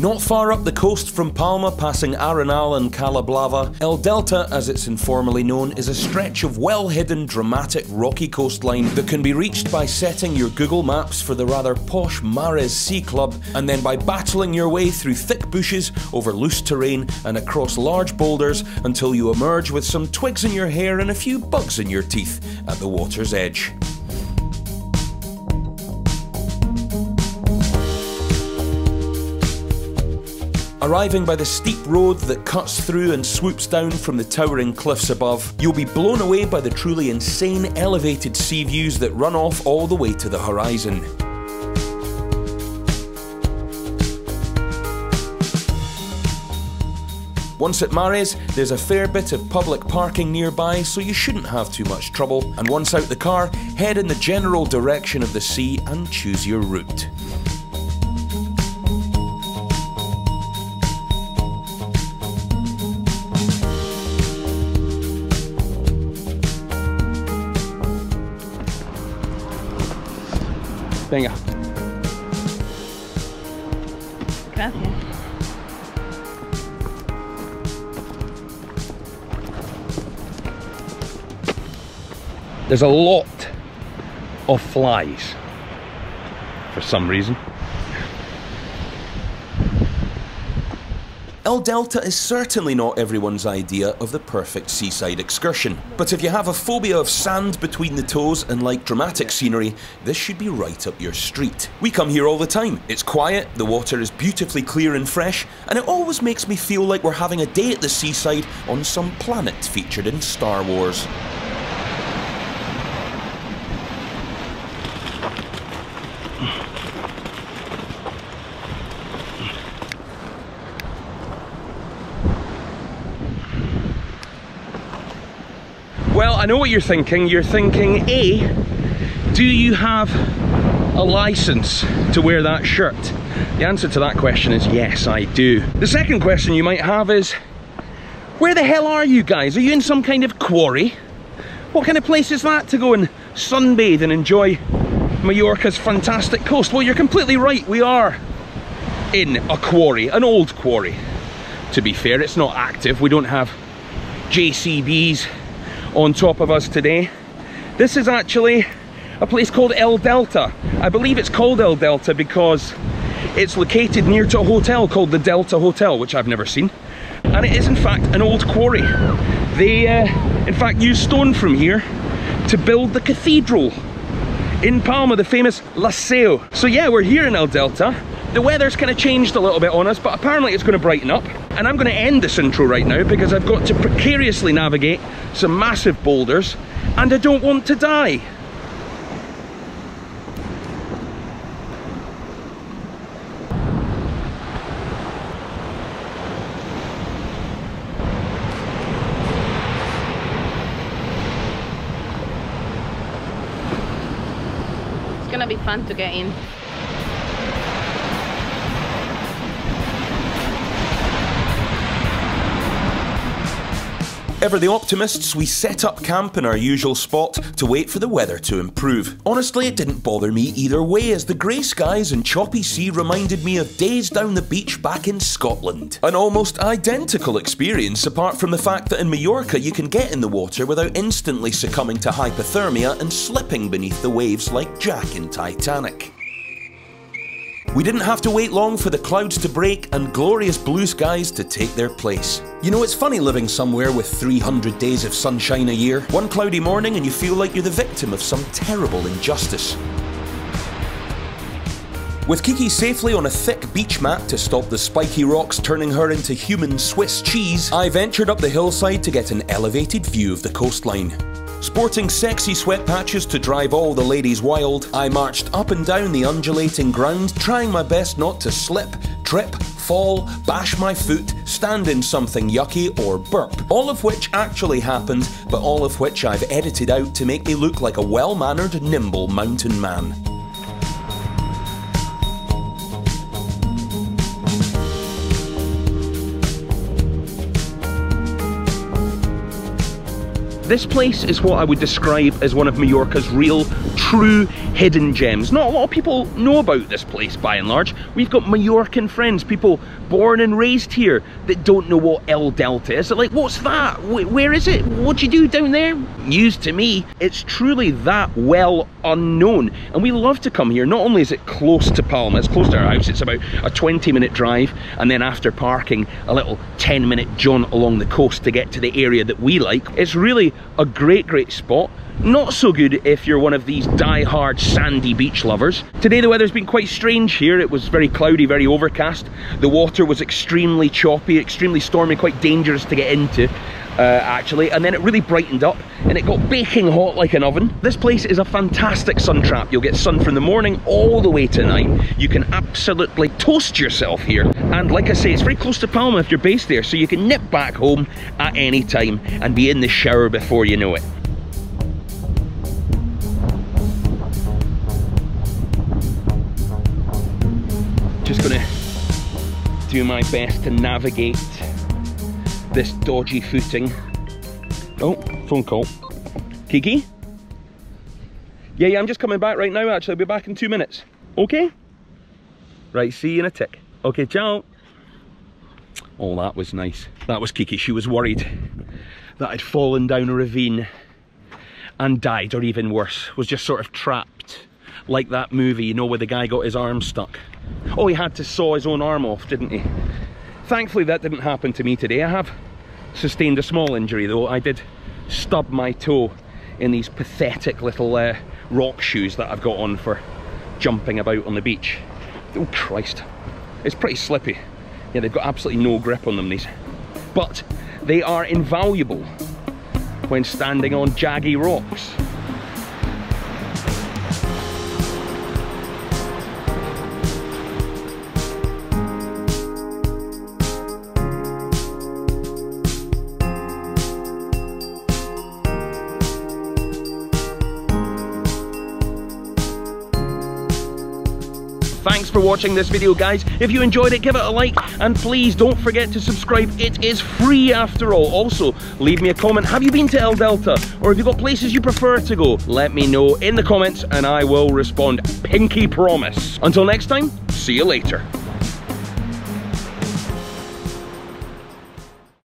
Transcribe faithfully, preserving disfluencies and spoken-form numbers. Not far up the coast from Palma, passing Arenal and Cala Blava, El Delta, as it's informally known, is a stretch of well-hidden, dramatic, rocky coastline that can be reached by setting your Google Maps for the rather posh Mares Sea Club, and then by battling your way through thick bushes, over loose terrain, and across large boulders until you emerge with some twigs in your hair and a few bugs in your teeth at the water's edge. Arriving by the steep road that cuts through and swoops down from the towering cliffs above, you'll be blown away by the truly insane elevated sea views that run off all the way to the horizon. Once at Mares, there's a fair bit of public parking nearby, so you shouldn't have too much trouble. And once out the car, head in the general direction of the sea and choose your route. Venga. Gracias. There's a lot of flies for some reason. El Delta is certainly not everyone's idea of the perfect seaside excursion, but if you have a phobia of sand between the toes and like dramatic scenery, this should be right up your street. We come here all the time. It's quiet, the water is beautifully clear and fresh, and it always makes me feel like we're having a day at the seaside on some planet featured in Star Wars. Well, I know what you're thinking. You're thinking, A, do you have a license to wear that shirt? The answer to that question is yes, I do. The second question you might have is, where the hell are you guys? Are you in some kind of quarry? What kind of place is that to go and sunbathe and enjoy Mallorca's fantastic coast? Well, you're completely right. We are in a quarry, an old quarry. To be fair, it's not active. We don't have J C Bs on top of us today. This is actually a place called El Delta. I believe it's called El Delta because it's located near to a hotel called the Delta Hotel, which I've never seen. And it is in fact an old quarry. They uh, in fact used stone from here to build the cathedral in Palma, the famous La Seo. So yeah, we're here in El Delta. The weather's kind of changed a little bit on us, but apparently it's going to brighten up. And I'm going to end this intro right now because I've got to precariously navigate some massive boulders and I don't want to die. It's going to be fun to get in. Ever the optimists, we set up camp in our usual spot to wait for the weather to improve. Honestly, it didn't bother me either way, as the grey skies and choppy sea reminded me of days down the beach back in Scotland. An almost identical experience, apart from the fact that in Mallorca you can get in the water without instantly succumbing to hypothermia and slipping beneath the waves like Jack in Titanic. We didn't have to wait long for the clouds to break and glorious blue skies to take their place. You know, it's funny living somewhere with three hundred days of sunshine a year. One cloudy morning and you feel like you're the victim of some terrible injustice. With Kiki safely on a thick beach mat to stop the spiky rocks turning her into human Swiss cheese, I ventured up the hillside to get an elevated view of the coastline. Sporting sexy sweat patches to drive all the ladies wild, I marched up and down the undulating ground, trying my best not to slip, trip, fall, bash my foot, stand in something yucky or burp. All of which actually happened, but all of which I've edited out to make me look like a well-mannered, nimble mountain man. This place is what I would describe as one of Mallorca's real, true hidden gems. Not a lot of people know about this place by and large. We've got Mallorcan friends, people born and raised here, that don't know what El Delta is. They're like, what's that? Where is it? What do you do down there? News to me. It's truly that well unknown. And we love to come here. Not only is it close to Palma, it's close to our house. It's about a twenty minute drive, and then after parking, a little ten minute jaunt along the coast to get to the area that we like. It's really a great, great spot. Not so good if you're one of these die-hard sandy beach lovers. Today the weather's been quite strange here. It was very cloudy, very overcast. The water was extremely choppy, extremely stormy, quite dangerous to get into, uh, actually. And then it really brightened up and it got baking hot like an oven. This place is a fantastic sun trap. You'll get sun from the morning all the way to night. You can absolutely toast yourself here. And like I say, it's very close to Palma if you're based there, so you can nip back home at any time and be in the shower before you know it. Just gonna do my best to navigate this dodgy footing. Oh, phone call. Kiki? Yeah, yeah, I'm just coming back right now, actually. I'll be back in two minutes. Okay? Right, see you in a tick. Okay, ciao. Oh, that was nice. That was Kiki. She was worried that I'd fallen down a ravine and died, or even worse, was just sort of trapped. Like that movie, you know, where the guy got his arm stuck. Oh, he had to saw his own arm off, didn't he? Thankfully that didn't happen to me today. I have sustained a small injury though. I did stub my toe in these pathetic little uh, rock shoes that I've got on for jumping about on the beach. Oh Christ, it's pretty slippy. Yeah, they've got absolutely no grip on them, these. But they are invaluable when standing on jaggy rocks. Thanks for watching this video, guys. If you enjoyed it, give it a like, and please don't forget to subscribe. It is free after all. Also, leave me a comment. Have you been to El Delta? Or have you got places you prefer to go? Let me know in the comments and I will respond. Pinky promise. Until next time, see you later.